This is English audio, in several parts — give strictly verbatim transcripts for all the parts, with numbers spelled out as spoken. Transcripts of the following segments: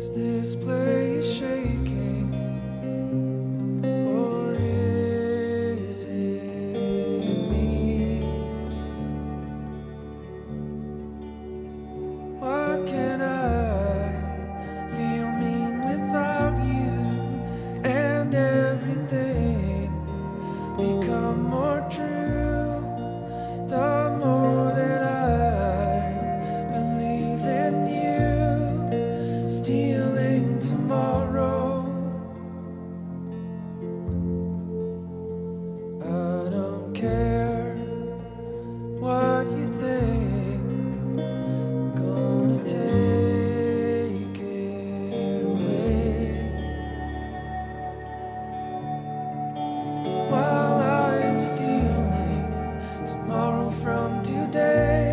Is this place shaking, or is it me? Why can't I feel mean without you, and everything become more true? The more that I believe in you, stealing tomorrow. I don't care what you think, I'm gonna take it away. While I'm stealing tomorrow from today,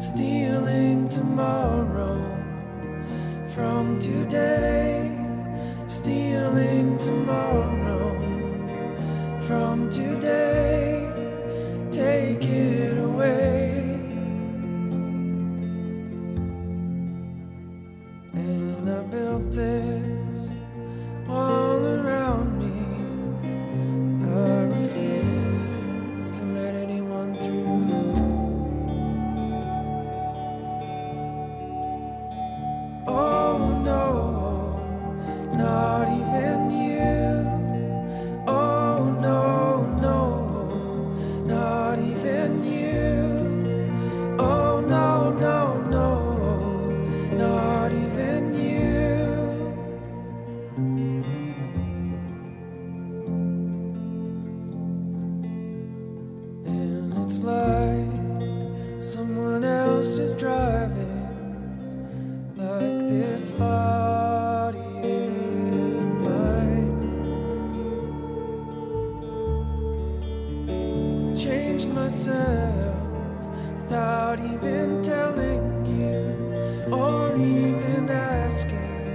stealing tomorrow from today, stealing tomorrow from today, take it away. And I built this all around me, I refuse to let anyone through. Oh no, not even you. It's like someone else is driving, like this body isn't mine. Changed myself without even telling you, or even asking.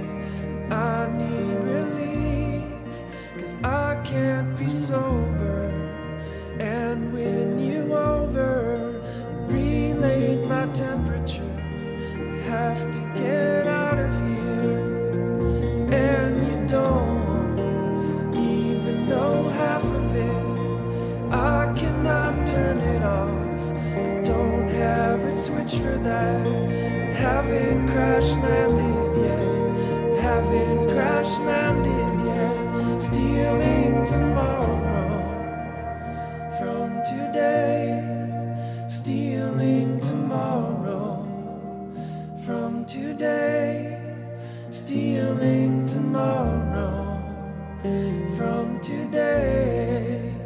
I need relief, 'cause I can't be sober and win you over. Relate my temperature, I have to get out of here, and you don't even know half of it. I cannot turn it off, I don't have a switch for that. I haven't crash landed yet, I haven't crash landed yet. Stealing tomorrow from today, stealing tomorrow from today, stealing tomorrow from today.